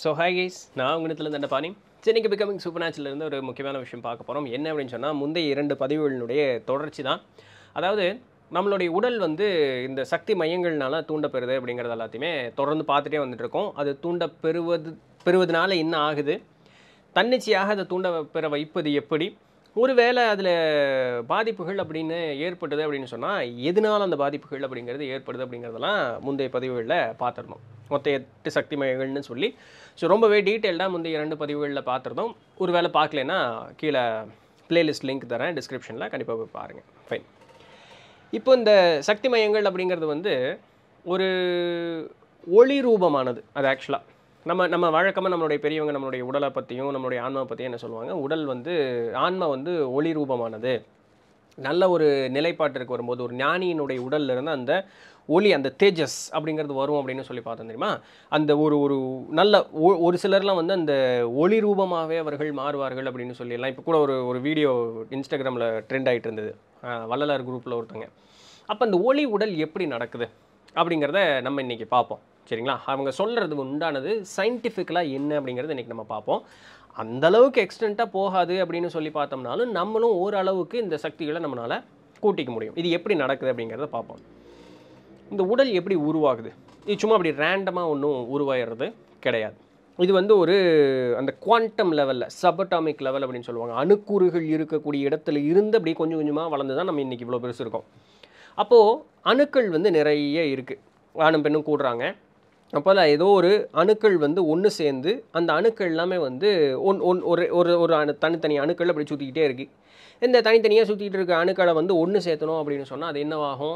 So hi guys, நான் உங்கள் நித்திலன் தண்டபாணி. சென்னைக்கு பிகமிங் சூப்பர் நேச்சுரலிருந்து ஒரு முக்கியமான விஷயம் பார்க்க போகிறோம். என்ன அப்படின்னு சொன்னால், முந்தைய 2 பதிவுகளினுடைய தொடர்ச்சி தான். அதாவது நம்மளுடைய உடல் வந்து இந்த சக்தி மையங்கள்னால தூண்டப்பெறுது அப்படிங்கிறது எல்லாத்தையுமே தொடர்ந்து பார்த்துட்டே வந்துட்டுருக்கோம். அது தூண்டப்பெறுவதுனால என்ன ஆகுது, தன்னிச்சையாக அதை தூண்டப்பெற வைப்பது எப்படி, ஒருவேளை அதில் பாதிப்புகள் அப்படின்னு ஏற்பட்டது அப்படின்னு சொன்னால் எதனால் அந்த பாதிப்புகள் அப்படிங்கிறது ஏற்படுது அப்படிங்கிறதெல்லாம் முந்தைய பதிவுகளில் பார்த்துருந்தோம். மொத்த 8 சக்தி மையங்கள்னு சொல்லி ரொம்பவே டீட்டெயில்டாக முந்தைய 2 பதிவுகளில் பார்த்துருந்தோம். ஒரு வேளை பார்க்கலன்னா கீழே பிளேலிஸ்ட் லிங்க் தரேன் டிஸ்கிரிப்ஷனில், கண்டிப்பாக போய் பாருங்கள். ஃபைன், இப்போ இந்த சக்தி மையங்கள் அப்படிங்கிறது வந்து ஒரு ஒளி ரூபமானது. அது ஆக்சுவலாக நம்ம வழக்கமாக நம்மளுடைய பெரியவங்க நம்மளுடைய உடலை பற்றியும் நம்மளுடைய ஆன்மாவை பற்றியும் என்ன சொல்லுவாங்க, உடல் வந்து ஆன்மா வந்து ஒளி ரூபமானது. நல்ல ஒரு நிலைப்பாட்டிற்கு வரும்போது ஒரு ஞானியினுடைய உடலில் இருந்து அந்த ஒளி, அந்த தேஜஸ் அப்படிங்கிறது வரும் அப்படின்னு சொல்லி பார்த்தோம் தெரியுமா. அந்த ஒரு நல்ல ஒரு சிலர்லாம் வந்து அந்த ஒளி ரூபமாகவே அவர்கள் மாறுவார்கள் அப்படின்னு சொல்லிடலாம். இப்போ கூட ஒரு வீடியோ இன்ஸ்டாகிராமில் ட்ரெண்ட் ஆகிட்டு இருந்தது, வள்ளலார் குரூப்பில் ஒருத்தங்க. அப்போ அந்த ஒளி உடல் எப்படி நடக்குது அப்படிங்கிறத நம்ம இன்றைக்கி பார்ப்போம், சரிங்களா. அவங்க சொல்கிறது உண்டானது சயின்டிஃபிக்கலாக என்ன அப்படிங்கிறது இன்றைக்கி நம்ம பார்ப்போம். அந்தளவுக்கு எக்ஸ்டெண்ட்டாக போகாது அப்படின்னு சொல்லி பார்த்தோம்னாலும் நம்மளும் ஓரளவுக்கு இந்த சக்திகளை நம்மளால் கூட்டிக்க முடியும். இது எப்படி நடக்குது அப்படிங்கிறத பார்ப்போம். இந்த உடல் எப்படி உருவாகுது, இது சும்மா அப்படி ரேண்டமாக ஒன்றும் உருவாகிறது கிடையாது. இது வந்து ஒரு அந்த குவாண்டம் லெவலில், சபட்டாமிக் லெவல் அப்படின்னு சொல்லுவாங்க, அணுக்கூறுகள் இருக்கக்கூடிய இடத்துல இருந்து அப்படி கொஞ்சம் கொஞ்சமாக வளர்ந்து தான் நம்ம இன்றைக்கி இவ்வளோ பெருசு இருக்கோம். அப்போது அணுக்கள் வந்து நிறைய இருக்குது, ஆணும் பெண்ணும் கூடுறாங்க. அப்போ தான் ஏதோ ஒரு அணுக்கள் வந்து ஒன்று சேர்ந்து அந்த அணுக்கள் எல்லாமே வந்து ஒரு தனித்தனி அணுக்கள் அப்படி சுற்றிக்கிட்டே இருக்குது. இந்த தனித்தனியாக சுற்றிக்கிட்டு இருக்க அணுக்களை வந்து ஒன்று சேர்த்தணும் அப்படின்னு சொன்னால் அது என்னவாகும்,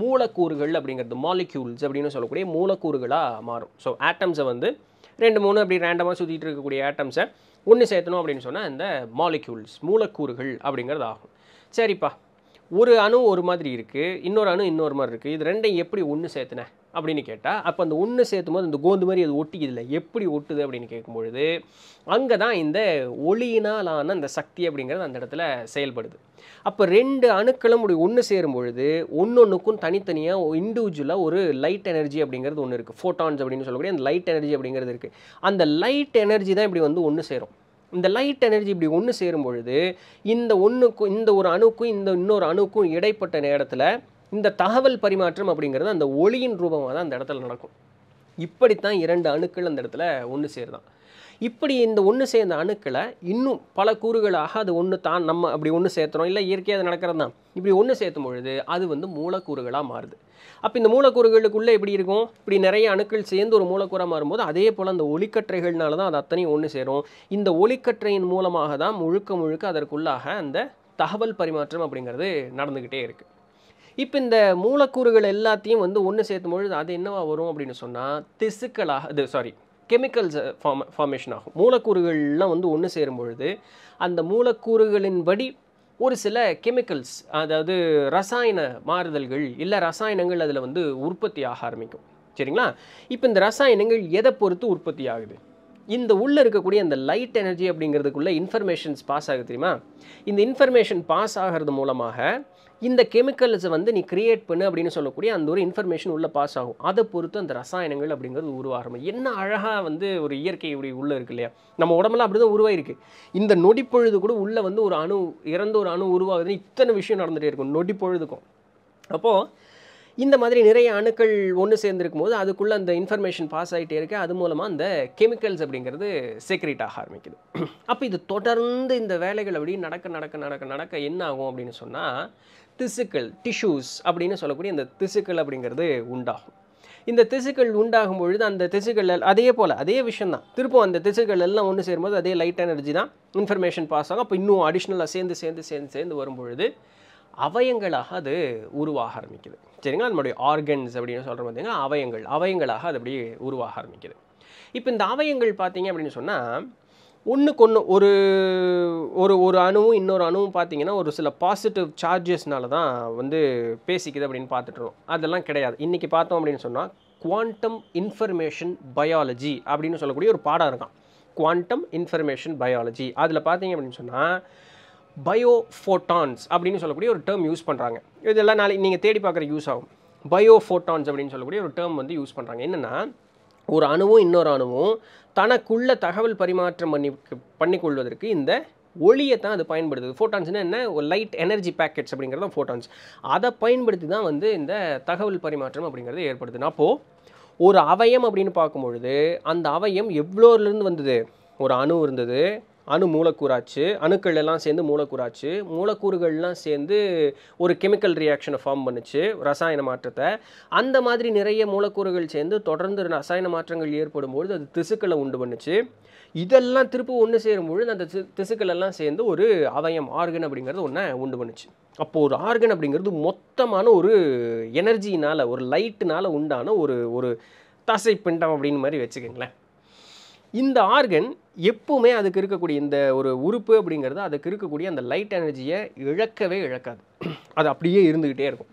மூலக்கூறுகள் அப்படிங்கிறது, மாலிக்யூல்ஸ் அப்படின்னு சொல்லக்கூடிய மூலக்கூறுகளாக மாறும். ஸோ ஆட்டம்ஸை வந்து 2 3 அப்படி ரேண்டமாக சுற்றிட்டு இருக்கக்கூடிய ஆட்டம்ஸை ஒன்று சேர்த்தணும் அப்படின்னு சொன்னால் இந்த மாலிக்யூல்ஸ், மூலக்கூறுகள் அப்படிங்கிறது ஆகும். சரிப்பா, ஒரு அணு ஒரு மாதிரி இருக்குது, இன்னொரு அணு இன்னொரு மாதிரி இருக்குது, இது ரெண்டையும் எப்படி ஒன்று சேர்த்துனேன் அப்படின்னு கேட்டால், அப்போ அந்த ஒன்று சேர்த்தும்போது இந்த கோந்து மாதிரி அது ஒட்டிக்குது இல்லை, எப்படி ஒட்டுது அப்படின்னு கேட்கும்பொழுது அங்கே தான் இந்த ஒளியினாலான அந்த சக்தி அப்படிங்கிறது அந்த இடத்துல செயல்படுது. அப்போ 2 அணுக்களும் ஒன்று சேரும்பொழுது ஒன்னொன்றுக்கும் தனித்தனியாக இண்டிவிஜுவலாக ஒரு லைட் எனர்ஜி அப்படிங்கிறது ஒன்று இருக்குது, ஃபோட்டான்ஸ் அப்படின்னு சொல்லக்கூடிய அந்த லைட் எனர்ஜி அப்படிங்கிறது இருக்குது. அந்த லைட் எனர்ஜி தான் இப்படி வந்து ஒன்று சேரும். இந்த லைட் எனர்ஜி இப்படி ஒன்று சேரும்பொழுது இந்த ஒரு அணுக்கும் இன்னொரு அணுக்கும் இடைப்பட்ட நேரத்தில் இந்த தகவல் பரிமாற்றம் அப்படிங்கிறது அந்த ஒளியின் ரூபமாக தான் அந்த இடத்துல நடக்கும். இப்படித்தான் 2 அணுக்கள் அந்த இடத்துல ஒன்று சேருதான். இப்படி இந்த ஒன்று சேர்ந்த அணுக்களை இன்னும் பல கூறுகளாக அது ஒன்று தான் நம்ம அப்படி ஒன்று சேர்த்துறோம், இல்லை இயற்கையாக அது நடக்கிறது தான். இப்படி ஒன்று சேர்த்தும் பொழுது அது வந்து மூலக்கூறுகளாக மாறுது. அப்போ இந்த மூலக்கூறுகளுக்குள்ளே எப்படி இருக்கும், இப்படி நிறைய அணுக்கள் சேர்ந்து ஒரு மூலக்கூறாக மாறும்போது அதே போல் அந்த ஒளிக்கற்றைகள்னால தான் அது அத்தனையும் ஒன்று சேரும். இந்த ஒளிக்கற்றையின் மூலமாக தான் முழுக்க அதற்குள்ளாக அந்த தகவல் பரிமாற்றம் அப்படிங்கிறது நடந்துக்கிட்டே இருக்குது. இப்போ இந்த மூலக்கூறுகள் எல்லாத்தையும் வந்து ஒன்று சேர்த்தும் பொழுது அது என்னவா வரும் அப்படின்னு சொன்னால் திசுக்களாக, அது கெமிக்கல்ஸ் ஃபார்மேஷன் ஆகும். மூலக்கூறுகள்லாம் வந்து ஒன்று சேரும்பொழுது அந்த மூலக்கூறுகளின் படி ஒரு சில கெமிக்கல்ஸ், அதாவது ரசாயன மாறுதல்கள் இல்லை ரசாயனங்கள் அதில் வந்து உற்பத்தி ஆக ஆரம்பிக்கும், சரிங்களா. இப்போ இந்த ரசாயனங்கள் எதை பொறுத்து உற்பத்தி ஆகுது, இந்த உள்ளே இருக்கக்கூடிய அந்த லைட் எனர்ஜி அப்படிங்கிறதுக்குள்ளே இன்ஃபர்மேஷன்ஸ் பாஸ் ஆகுது தெரியுமா. இந்த இன்ஃபர்மேஷன் பாஸ் ஆகிறது மூலமாக இந்த கெமிக்கல்ஸை வந்து நீ கிரியேட் பண்ணு அப்படின்னு சொல்லக்கூடிய அந்த ஒரு இன்ஃபர்மேஷன் உள்ளே பாஸ் ஆகும். அதை பொறுத்து அந்த ரசாயனங்கள் அப்படிங்கிறது உருவாகும். என்ன அழகாக வந்து ஒரு இயற்கை இப்படி உள்ளே இருக்கு இல்லையா. நம்ம உடம்பெல்லாம் அப்படி தான் உருவாயிருக்கு. இந்த நொடிப்பொழுது கூட உள்ளே வந்து ஒரு அணு இறந்து ஒரு அணு உருவாகுதுன்னு இத்தனை விஷயம் நடந்துகிட்டே இருக்கும் நொடிப்பொழுதுக்கும். அப்போது இந்த மாதிரி நிறைய அணுக்கள் ஒன்று சேர்ந்துருக்கும் போது அதுக்குள்ளே அந்த இன்ஃபர்மேஷன் பாஸ் ஆகிட்டே இருக்குது. அது மூலமாக அந்த கெமிக்கல்ஸ் அப்படிங்கிறது சீக்ரெட் ஆக ஆரம்பிக்குது. அப்போ இது தொடர்ந்து இந்த வேலைகள் அப்படி நடக்க என்ன ஆகும் அப்படின்னு சொன்னால் திசுக்கள், டிஷ்யூஸ் அப்படின்னு சொல்லக்கூடிய அந்த திசுக்கள் அப்படிங்கிறது உண்டாகும். இந்த திசுக்கள் உண்டாகும் பொழுது அந்த திசுக்கள் அதே போல் அதே விஷயந்தான், திருப்பம் அந்த திசுக்கள் எல்லாம் ஒன்று சேரும்போது அதே லைட் எனர்ஜி தான் இன்ஃபர்மேஷன் பாஸ் ஆகும். அப்போ இன்னும் அடிஷ்னலாக சேர்ந்து வரும்பொழுது அவயங்களாக அது உருவாக ஆரம்பிக்குது, சரிங்களா. நம்மளுடைய ஆர்கன்ஸ் அப்படின்னு சொல்கிற பார்த்திங்கன்னா அவயங்களாக அது அப்படியே உருவாக ஆரம்பிக்குது. இப்போ இந்த அவயங்கள் பார்த்திங்க அப்படின்னு சொன்னால் ஒன்றுக்கொன்று ஒரு அணுவும் இன்னொரு அணுவும் பார்த்திங்கன்னா ஒரு சில பாசிட்டிவ் சார்ஜஸ்னால தான் வந்து பேசிக்குது அப்படின்னு பார்த்துட்டுருவோம். அதெல்லாம் கிடையாது. இன்றைக்கி பார்த்தோம் அப்படின்னு சொன்னால் குவாண்டம் இன்ஃபர்மேஷன் பயாலஜி அப்படின்னு சொல்லக்கூடிய ஒரு பாடம் இருக்கான், குவாண்டம் இன்ஃபர்மேஷன் பயாலஜி. அதில் பார்த்திங்க அப்படின்னு சொன்னால் பயோஃபோட்டான்ஸ் அப்படின்னு சொல்லக்கூடிய ஒரு டேர்ம் யூஸ் பண்ணுறாங்க. இதெல்லாம் நாளைக்கு நீங்கள் தேடி பார்க்குற யூஸ் ஆகும். பயோஃபோட்டான்ஸ் அப்படின்னு சொல்லக்கூடிய ஒரு டேர்ம் வந்து யூஸ் பண்ணுறாங்க. என்னென்னா ஒரு அணுவும் இன்னொரு அணுவும் தனக்குள்ள தகவல் பரிமாற்றம் பண்ணிக்கொள்வதற்கு இந்த ஒளியை தான் அது பயன்படுத்துது. ஃபோட்டான்ஸ்னா என்ன, ஒரு லைட் எனர்ஜி பேக்கெட்ஸ் அப்படிங்கிறது தான் ஃபோட்டான்ஸ். அதை பயன்படுத்தி தான் வந்து இந்த தகவல் பரிமாற்றம் அப்படிங்கிறது ஏற்படுத்துனா. அப்போது ஒரு அவயம் அப்படின்னு பார்க்கும்பொழுது அந்த அவயம் எவ்வளோலேருந்து வந்தது, ஒரு அணு இருந்தது, அணு மூலக்கூறாச்சு, அணுக்கள் எல்லாம் சேர்ந்து மூலக்கூறாச்சு, மூலக்கூறுகள்லாம் சேர்ந்து ஒரு கெமிக்கல் ரியாக்ஷனை ஃபார்ம் பண்ணிச்சு, ரசாயன மாற்றத்தை. அந்த மாதிரி நிறைய மூலக்கூறுகள் சேர்ந்து தொடர்ந்து ரசாயன மாற்றங்கள் ஏற்படும்பொழுது அது திசுக்களை உண்டு பண்ணிச்சு. இதெல்லாம் திருப்பி ஒன்று சேரும்பொழுது அந்த திசுக்களெல்லாம் சேர்ந்து ஒரு அவயம், ஆர்கன் அப்படிங்கிறது ஒன்று உண்டு பண்ணிச்சு. அப்போது ஒரு ஆர்கன் அப்படிங்கிறது மொத்தமான ஒரு எனர்ஜினால், ஒரு லைட்டுனால் உண்டான ஒரு தசை பிண்டம் அப்படின்னு மாதிரி வச்சுக்கோங்களேன். இந்த ஆர்கன் எப்பவுமே அதுக்கு இருக்கக்கூடிய இந்த ஒரு உறுப்பு அப்படிங்கிறது அதுக்கு இருக்கக்கூடிய அந்த லைட் எனர்ஜியை இழக்கவே இழக்காது, அது அப்படியே இருந்துக்கிட்டே இருக்கும்.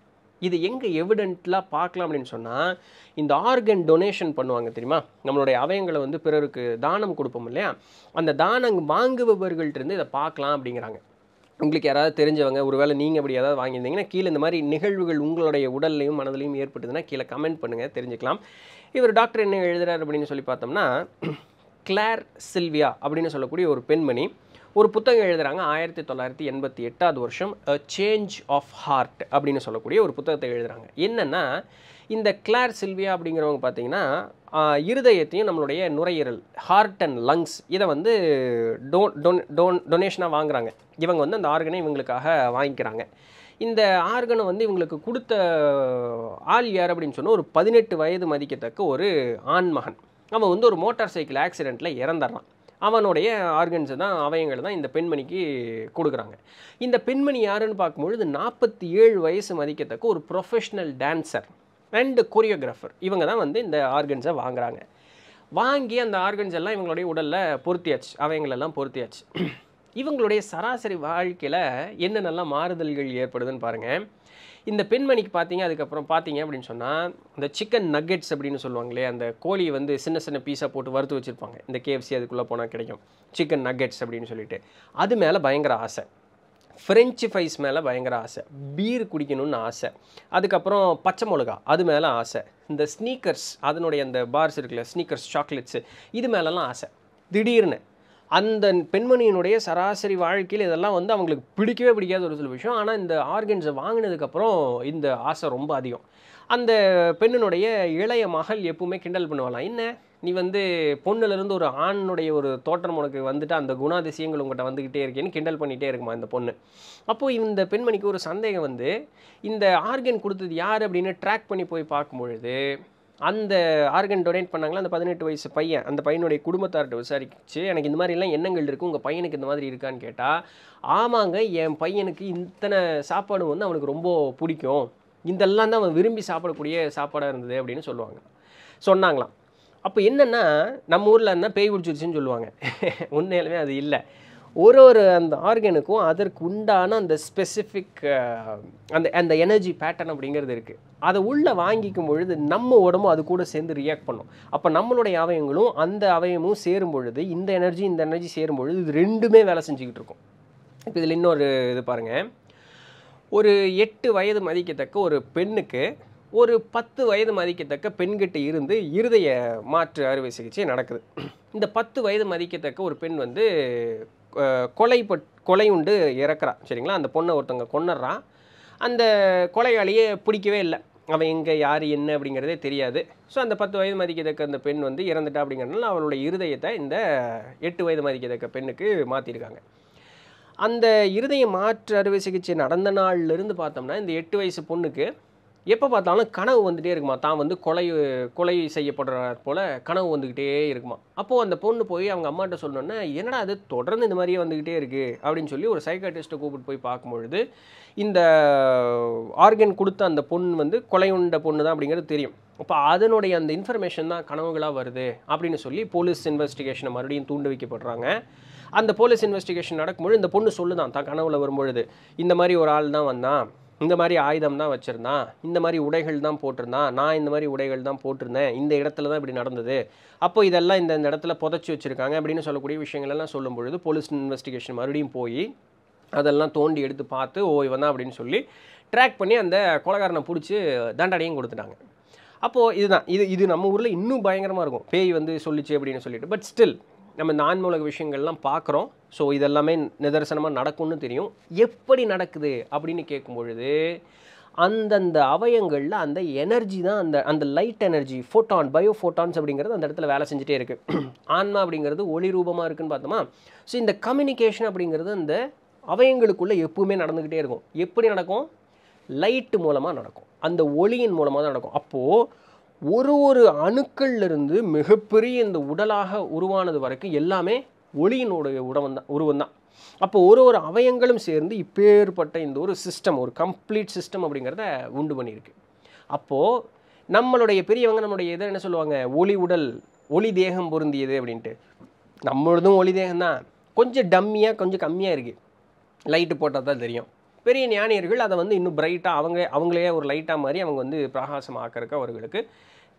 இது எங்கே எவிடென்ட்லாம் பார்க்கலாம் அப்படின்னு சொன்னால், இந்த ஆர்கன் டொனேஷன் பண்ணுவாங்க தெரியுமா, நம்மளுடைய அவயங்களை வந்து பிறருக்கு தானம் கொடுப்போம் இல்லையா, அந்த தானம் வாங்குபவர்கள்ட்டிருந்து இதை பார்க்கலாம் அப்படிங்கிறாங்க. உங்களுக்கு யாராவது தெரிஞ்சவங்க ஒருவேளை நீங்கள் அப்படி ஏதாவது வாங்கியிருந்தீங்கன்னா கீழே இந்த மாதிரி நிகழ்வுகள் உங்களுடைய உடல்லையும் மனதிலையும் ஏற்பட்டுதுன்னா கீழே கமெண்ட் பண்ணுங்கள், தெரிஞ்சுக்கலாம். இவர் டாக்டர் என்ன எழுதுறாரு அப்படின்னு சொல்லி பார்த்தோம்னா, கிளார் சில்வியா அப்படின்னு சொல்லக்கூடிய ஒரு பெண்மணி ஒரு புத்தகம் எழுதுகிறாங்க. 1988ஆம் வருஷம் அ சேஞ்ச் ஆஃப் ஹார்ட் அப்படின்னு சொல்லக்கூடிய ஒரு புத்தகத்தை எழுதுகிறாங்க. என்னென்னா, இந்த கிளார் சில்வியா அப்படிங்கிறவங்க பார்த்தீங்கன்னா இருதயத்தையும் நம்மளுடைய நுரையீரல், ஹார்ட் அண்ட் லங்ஸ், இதை வந்து டொனேஷனாக வாங்குகிறாங்க. இவங்க வந்து அந்த ஆர்கனை இவங்களுக்காக வாங்கிக்கிறாங்க. இந்த ஆர்கனை வந்து இவங்களுக்கு கொடுத்த ஆள் யார் அப்படின்னு சொன்னால், ஒரு 18 வயது மதிக்கத்தக்க ஒரு ஆண்மகன். அவன் வந்து ஒரு மோட்டார் சைக்கிள் ஆக்சிடெண்ட்டில் இறந்துடுறான். அவனுடைய ஆர்கன்ஸை தான், அவயங்களை தான் இந்த பெண்மணிக்கு கொடுக்குறாங்க. இந்த பெண்மணி யாருன்னு பார்க்கும்பொழுது 47 வயது மதிக்கத்தக்க ஒரு ப்ரொஃபஷ்னல் டான்ஸர் அண்டு கொரியோகிராஃபர். இவங்க தான் வந்து இந்த ஆர்கன்ஸை வாங்குகிறாங்க. வாங்கி அந்த ஆர்கன்ஸ் எல்லாம் இவங்களுடைய உடலில் பொருத்தியாச்சு, அவயங்களெல்லாம் பொருத்தியாச்சு. இவங்களுடைய சராசரி வாழ்க்கையில் என்னென்னலாம் மாறுதல்கள் ஏற்படுதுன்னு பாருங்கள். இந்த பெண்மணிக்கு அதுக்கப்புறம் பார்த்தீங்க அப்படின்னு சொன்னால், இந்த சிக்கன் நக்கெட்ஸ் அப்படின்னு சொல்லுவாங்களே, அந்த கோழி வந்து சின்ன சின்ன பீஸாக போட்டு வறுத்து வச்சுருப்பாங்க, இந்த KFC அதுக்குள்ளே போனால் கிடைக்கும் சிக்கன் நக்கெட்ஸ் அப்படின்னு சொல்லிட்டு, அது மேலே பயங்கர ஆசை. ஃப்ரெஞ்சு ஃப்ரைஸ் மேலே பயங்கர ஆசை, பீர் குடிக்கணும்னு ஆசை, அதுக்கப்புறம் பச்சை மிளகா அது மேலே ஆசை, இந்த ஸ்னீக்கர்ஸ் அதனுடைய அந்த பார்ஸ் இருக்குல்ல, ஸ்னீக்கர்ஸ் சாக்லேட்ஸு இது மேலெலாம் ஆசை. திடீர்னு அந்த பெண்மணியினுடைய சராசரி வாழ்க்கையில் இதெல்லாம் வந்து அவங்களுக்கு பிடிக்கவே பிடிக்காத ஒரு சில விஷயம். ஆனால் இந்த ஆர்கன்ஸை வாங்கினதுக்கப்புறம் இந்த ஆசை ரொம்ப அதிகம். அந்த பெண்ணினுடைய இளைய மகள் எப்பவுமே கிண்டல் பண்ணுவாங்களாம், என்ன நீ வந்து பொண்ணுலேருந்து ஒரு ஆணுடைய ஒரு தோற்றம் உனக்கு வந்துட்டு அந்த குணாதிசயங்கள் உங்கள்கிட்ட வந்துக்கிட்டே இருக்கேன்னு கிண்டல் பண்ணிகிட்டே இருக்குமா இந்த பொண்ணு. அப்போது இந்த பெண்மணிக்கு ஒரு சந்தேகம் வந்து, இந்த ஆர்கன் கொடுத்தது யார் அப்படின்னு ட்ராக் பண்ணி போய் பார்க்கும்பொழுது, அந்த ஆர்கன் டொனேட் பண்ணாங்களா அந்த 18 வயது பையன், அந்த பையனுடைய குடும்பத்தார்கிட்ட விசாரிச்சு, எனக்கு இந்த மாதிரிலாம் எண்ணங்கள் இருக்குது, உங்கள் பையனுக்கு இந்த மாதிரி இருக்கான்னு கேட்டால், ஆமாங்க என் பையனுக்கு இத்தனை சாப்பாடு வந்து அவனுக்கு ரொம்ப பிடிக்கும், இதெல்லாம் தான் அவன் விரும்பி சாப்பிடக்கூடிய சாப்பாடாக இருந்தது அப்படின்னு சொன்னாங்களாம். அப்போ என்னென்னா, நம்ம ஊரில் இருந்தால் பேய் பிடிச்சிருச்சுன்னு சொல்லுவாங்க, உண்மையிலுமே அது இல்லை. ஒரு அந்த ஆர்கனுக்கும் அதற்கு உண்டான அந்த ஸ்பெசிஃபிக் அந்த எனர்ஜி பேட்டர்ன் அப்படிங்கிறது இருக்குது. அதை உள்ளே வாங்கிக்கும் பொழுது நம்ம உடம்பும் அது கூட சேர்ந்து ரியாக்ட் பண்ணும். அப்போ நம்மளுடைய அவயங்களும் அந்த அவயமும் சேரும் பொழுது இந்த எனர்ஜி சேரும் பொழுது இது ரெண்டுமே வேலை செஞ்சுக்கிட்டு இருக்கும். இப்போ இதில் இன்னொரு இது பாருங்கள், ஒரு 8 வயது மதிக்கத்தக்க ஒரு பெண்ணுக்கு ஒரு 10 வயது மதிக்கத்தக்க பெண்கிட்ட இருந்து இருதய மாற்று அறுவை சிகிச்சை நடக்குது. இந்த 10 வயது மதிக்கத்தக்க ஒரு பெண் வந்து கொலை உண்டு இறக்குறா, சரிங்களா. அந்த பொண்ணை ஒருத்தவங்க கொன்னுறான். அந்த கொலையாளியே பிடிக்கவே இல்லை, அவன் எங்கே யார் என்ன அப்படிங்கிறதே தெரியாது. ஸோ அந்த 10 வயது மதிக்கத்தக்க அந்த பெண் வந்து இறந்துட்டா அப்படிங்கிறதுனால அவளுடைய இருதயத்தை இந்த 8 வயது மதிக்கத்தக்க பெண்ணுக்கு மாற்றிருக்காங்க. அந்த இருதய மாற்று அறுவை சிகிச்சை நடந்த நாள்லேருந்து பார்த்தோம்னா, இந்த 8 வயது பொண்ணுக்கு எப்போ பார்த்தாலும் கனவு வந்துகிட்டே இருக்குமா, தான் வந்து கொலை செய்யப்படுற போல் கனவு வந்துக்கிட்டே இருக்குமா. அப்போது அந்த பொண்ணு போய் அவங்க அம்மாட்ட சொன்னோன்னா, என்னடா அது தொடர்ந்து இந்த மாதிரியே வந்துக்கிட்டே இருக்குது அப்படின்னு சொல்லி ஒரு சைக்காட்டிஸ்ட்டை கூப்பிட்டு போய் பார்க்கும்பொழுது, இந்த ஆர்கன் கொடுத்த அந்த பொண்ணு வந்து கொலையுண்ட பொண்ணு தான் அப்படிங்கிறது தெரியும். அப்போ அதனுடைய அந்த இன்ஃபர்மேஷன் தான் கனவுகளாக வருது அப்படின்னு சொல்லி போலீஸ் இன்வெஸ்டிகேஷனை மறுபடியும் தூண்டு வைக்கப்படுறாங்க. அந்த போலீஸ் இன்வெஸ்டிகேஷன் நடக்கும்பொழுது இந்த பொண்ணு சொல்லுதான், தான் கனவுல வரும்பொழுது இந்த மாதிரி ஒரு ஆள் தான் வந்தான், இந்த மாதிரி ஆயுதம் தான் வச்சுருந்தான், இந்த மாதிரி உடைகள் தான் போட்டிருந்தான், நான் இந்த மாதிரி உடைகள் தான் போட்டிருந்தேன், இந்த இடத்துல தான் இப்படி நடந்தது, அப்போ இதெல்லாம் இந்த இடத்துல புதைச்சி வச்சுருக்காங்க அப்படின்னு சொல்லக்கூடிய விஷயங்களெல்லாம் சொல்லும் பொழுது போலீஸ் இன்வெஸ்டிகேஷன் மறுபடியும் போய் அதெல்லாம் தோண்டி எடுத்து பார்த்து, ஓ இவன் தான் அப்படின்னு சொல்லி ட்ராக் பண்ணி அந்த கொலைகாரனை பிடிச்சி தண்டனையும் கொடுத்துட்டாங்க. அப்போது இதுதான் இது இது நம்ம ஊரில் இன்னும் பயங்கரமாக இருக்கும், பேய் வந்து சொல்லிச்சு அப்படின்னு சொல்லிட்டு. பட் ஸ்டில் நம்ம நான்மூலக விஷயங்கள்லாம் பார்க்குறோம். ஸோ இதெல்லாமே நிதர்சனமாக நடக்கும்னு தெரியும். எப்படி நடக்குது அப்படின்னு கேட்கும்பொழுது அந்தந்த அவயங்களில் அந்த எனர்ஜி தான், அந்த அந்த light energy, photon, bio photons அப்படிங்கிறது அந்த இடத்துல வேலை செஞ்சுட்டே இருக்குது. ஆன்மா அப்படிங்கிறது ஒளி ரூபமாக இருக்குதுன்னு பார்த்தோமா. ஸோ இந்த கம்யூனிகேஷன் அப்படிங்கிறது அந்த அவயங்களுக்குள்ளே எப்பவுமே நடந்துக்கிட்டே இருக்கும். எப்படி நடக்கும்? லைட்டு மூலமாக நடக்கும், அந்த ஒளியின் மூலமாக தான் நடக்கும். அப்போது ஒரு ஒரு அணுக்கள்லேருந்து மிகப்பெரிய இந்த உடலாக உருவானது வரைக்கும் எல்லாமே ஒளியினுடைய உருவந்தான். அப்போது ஒரு ஒரு அவயங்களும் சேர்ந்து இப்பேற்பட்ட இந்த ஒரு சிஸ்டம், ஒரு கம்ப்ளீட் சிஸ்டம் அப்படிங்கிறத உண்டு பண்ணியிருக்கு. அப்போது நம்மளுடைய பெரியவங்க நம்மளுடைய எதை என்ன சொல்லுவாங்க, ஒளி உடல், ஒளி தேகம் பொருந்தியது அப்படின்ட்டு. நம்மளதும் ஒளி தேகம்தான், கொஞ்சம் டம்மியாக கொஞ்சம் கம்மியாக இருக்குது, லைட்டு போட்டால் தான் தெரியும். பெரிய ஞானியர்கள் அதை வந்து இன்னும் பிரைட்டாக அவங்களே ஒரு லைட்டாக மாதிரி அவங்க வந்து பிரகாசம் ஆக்கிறதுக்கு அவர்களுக்கு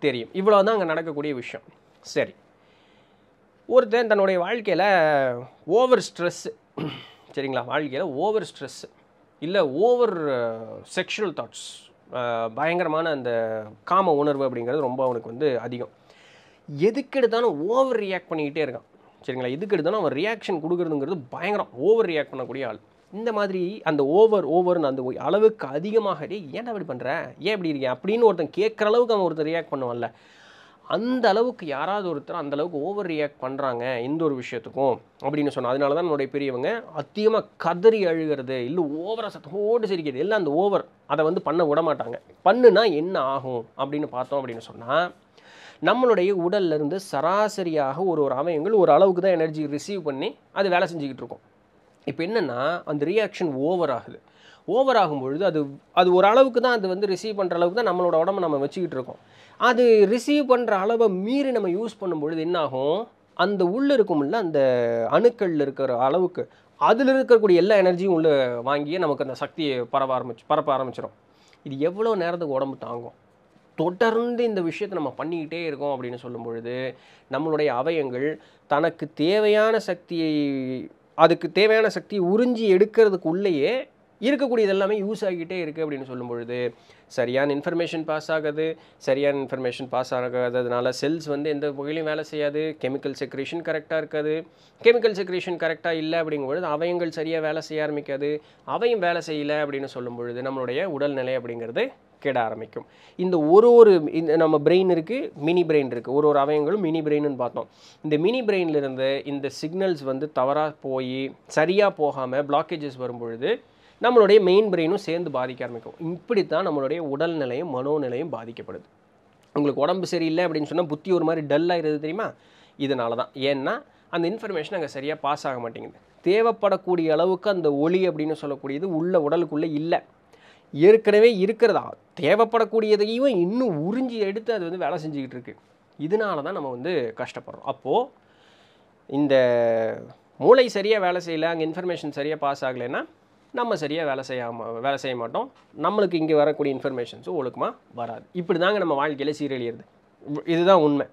தெரியும். இவ்வளோ தான் அங்கே நடக்கக்கூடிய விஷயம். சரி, ஒருத்தன் தன்னுடைய வாழ்க்கையில் ஓவர் ஸ்ட்ரெஸ்ஸு, சரிங்களா, வாழ்க்கையில் ஓவர் ஸ்ட்ரெஸ்ஸு இல்லை ஓவர் செக்ஷுவல் தாட்ஸ், பயங்கரமான அந்த காம உணர்வு அப்படிங்கிறது ரொம்ப அவனுக்கு வந்து அதிகம். எதுக்கு எடுத்தாலும் ஓவர் ரியாக்ட் பண்ணிக்கிட்டே இருக்கான், சரிங்களா. எதுக்கு எடுத்தாலும் அவன் ரியாக்ஷன் கொடுக்குறதுங்கிறது பயங்கரம், ஓவர் ரியாக்ட் பண்ணக்கூடிய ஆள். இந்த மாதிரி அந்த ஓவர்னு அந்த அளவுக்கு அதிகமாக ஏன் அப்படி பண்ணுற, ஏன் இப்படி இருக்கேன் அப்படின்னு ஒருத்தன் கேட்குற அளவுக்கு அவன் ஒருத்தர் ரியாக்ட் பண்ணுவான்ல, அந்த அளவுக்கு யாராவது ஒருத்தர் அந்த அளவுக்கு ஓவர் ரியாக்ட் பண்ணுறாங்க எந்த ஒரு விஷயத்துக்கும் அப்படின்னு சொன்னால், அதனால தான் நம்மளுடைய பெரியவங்க அதிகமாக கதறி அழுகிறது, இல்லை ஓவராக சத்தோடு சிரிக்கிறது எல்லாம் அந்த ஓவர், அதை வந்து பண்ண விட மாட்டாங்க. பண்ணுனா என்ன ஆகும் அப்படின்னு பார்த்தோம் அப்படின்னு சொன்னால், நம்மளுடைய உடல்லேருந்து சராசரியாக ஒரு அவயங்கள் ஒரு அளவுக்கு தான் எனர்ஜி ரிசீவ் பண்ணி அது வேலை செஞ்சுக்கிட்டு இருக்கும். இப்போ என்னென்னா அந்த ரியாக்ஷன் ஓவர் ஆகுது. ஓவர் ஆகும்பொழுது அது ஒரு அளவுக்கு தான் அது வந்து ரிசீவ் பண்ணுற அளவுக்கு தான் நம்மளோட உடம்பு நம்ம வச்சுக்கிட்டு இருக்கோம். அது ரிசீவ் பண்ணுற அளவை மீறி நம்ம யூஸ் பண்ணும்பொழுது என்னாகும், அந்த உள்ளே இருக்கும்ல அந்த அணுக்களில் இருக்கிற அளவுக்கு அதில் இருக்கக்கூடிய எல்லா எனர்ஜியும் உள்ளே வாங்கியே நமக்கு அந்த சக்தியை பரப்ப ஆரம்பிச்சிடும். இது எவ்வளோ நேரத்துக்கு உடம்பு தாங்கும்? தொடர்ந்து இந்த விஷயத்தை நம்ம பண்ணிக்கிட்டே இருக்கோம் அப்படின்னு சொல்லும் பொழுது நம்மளுடைய அவயங்கள் தனக்கு தேவையான சக்தியை, அதுக்கு தேவையான சக்தியை உறிஞ்சி எடுக்கிறதுக்குள்ளேயே இருக்கக்கூடியது எல்லாமே யூஸ் ஆகிக்கிட்டே இருக்குது அப்படின்னு சொல்லும்பொழுது சரியான இன்ஃபர்மேஷன் பாஸ் ஆகுது. சரியான இன்ஃபர்மேஷன் பாஸ் ஆகாததுனால செல்ஸ் வந்து எந்த வகையிலையும் வேலை செய்யாது. கெமிக்கல் செக்ரேஷன் கரெக்டாக இருக்காது. கெமிக்கல் செக்ரேஷன் கரெக்டாக இல்லை அப்படிங்கும்பொழுது அவயங்கள் சரியாக வேலை செய்ய ஆரம்பிக்காது. அவையும் வேலை செய்யலை அப்படின்னு சொல்லும்பொழுது நம்மளுடைய உடல்நிலை அப்படிங்கிறது கெட ஆரம்பிக்கும். இந்த ஒரு நம்ம பிரெயின் இருக்குது, மினி பிரெயின் இருக்குது, ஒரு அவயங்களும் மினி பிரெயின்னு பார்த்தோம். இந்த மினி பிரெயின்லேருந்து இந்த சிக்னல்ஸ் வந்து தவறாக போய் சரியாக போகாமல் பிளாக்கேஜஸ் வரும்பொழுது நம்மளுடைய மெயின் பிரெயினும் சேர்ந்து பாதிக்க ஆரம்பிக்கும். இப்படித்தான் நம்மளுடைய உடல்நிலையும் மனோநிலையும் பாதிக்கப்படுது. உங்களுக்கு உடம்பு சரியில்லை அப்படின்னு சொன்னால் புத்தி ஒரு மாதிரி டல்லாகிடுது, தெரியுமா? இதனால தான். ஏன்னா அந்த இன்ஃபர்மேஷன் அங்கே சரியாக பாஸ் ஆக மாட்டேங்குது. தேவைப்படக்கூடிய அளவுக்கு அந்த ஒளி அப்படின்னு சொல்லக்கூடியது உள்ள உடலுக்குள்ளே இல்லை. ஏற்கனவே இருக்கிறதா தேவைப்படக்கூடியதையும் இன்னும் உறிஞ்சி எடுத்து அது வந்து வேலை செஞ்சுக்கிட்டு இருக்குது. இதனால தான் நம்ம வந்து கஷ்டப்படுறோம். அப்போது இந்த மூளை சரியாக வேலை செய்யலை, அங்கே இன்ஃபர்மேஷன் சரியாக பாஸ் ஆகலைன்னா நம்ம சரியாக வேலை செய்ய மாட்டோம். நம்மளுக்கு இங்கே வரக்கூடிய இன்ஃபர்மேஷன்ஸும் ஒழுக்கமாக வராது. இப்படி தாங்க நம்ம வாழ்க்கையில் சீரழியிறது. இதுதான் உண்மை.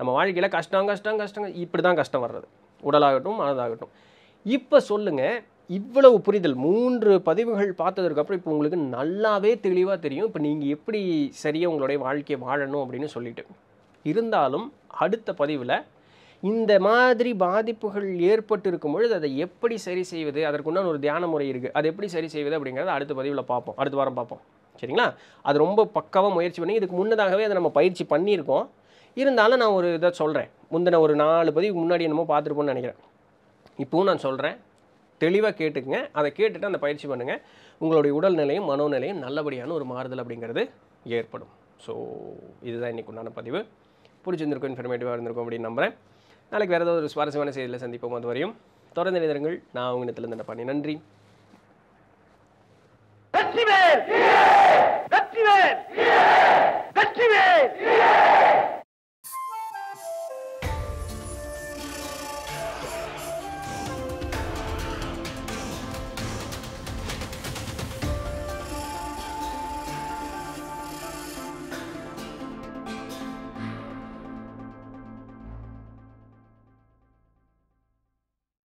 நம்ம வாழ்க்கையில் கஷ்டம் இப்படி தான் கஷ்டம் வர்றது, உடலாகட்டும் மனதாகட்டும். இப்போ சொல்லுங்கள், இவ்வளவு புரிதல் 3 பதிவுகள் பார்த்ததுக்கப்புறம் இப்போ உங்களுக்கு நல்லாவே தெளிவாக தெரியும் இப்போ நீங்கள் எப்படி சரியாக உங்களுடைய வாழ்க்கையை வாழணும் அப்படின்னு சொல்லிட்டு. இருந்தாலும் அடுத்த பதிவில் இந்த மாதிரி பாதிப்புகள் ஏற்பட்டு இருக்கும்பொழுது அதை எப்படி சரி செய்வது, அதற்குண்டான ஒரு தியான முறை இருக்குது, அதை எப்படி சரி செய்வது அப்படிங்கிறத அடுத்த பதிவில் பார்ப்போம், அடுத்த வாரம் பார்ப்போம், சரிங்களா. அது ரொம்ப பக்காவாக முயற்சி பண்ணி இதுக்கு முன்னதாகவே அதை நம்ம பயிற்சி பண்ணியிருக்கோம். இருந்தாலும் நான் ஒரு இதை சொல்கிறேன், முந்தின ஒரு 4 பதிவு முன்னாடி என்னமோ பார்த்துருப்போம்னு நினைக்கிறேன். இப்போவும் நான் சொல்கிறேன், தெளிவாக கேட்டுக்குங்க. அதை கேட்டுட்டு அந்த பயிற்சி பண்ணுங்கள். உங்களுடைய உடல்நிலையும் மனோநிலையும் நல்லபடியான ஒரு மாறுதல் அப்படிங்கிறது ஏற்படும். ஸோ இதுதான் இன்றைக்கு உண்டான பதிவு. பிடிச்சிருந்திருக்கும், இன்ஃபர்மேட்டிவாக இருந்திருக்கும் அப்படின்னு நம்புகிறேன். நாளைக்கு வேறு ஏதாவது ஒரு சுவாரஸ்யமான செய்தியில் சந்திப்போம். அது வரையும் தொடர்ந்து நினைந்திருங்கள். நான் உங்கள் நித்திலன் தண்டபாணி. நன்றி. வெற்றிவேல்! வெற்றிவேல்! வெற்றிவேல்! வெற்றிவேல்!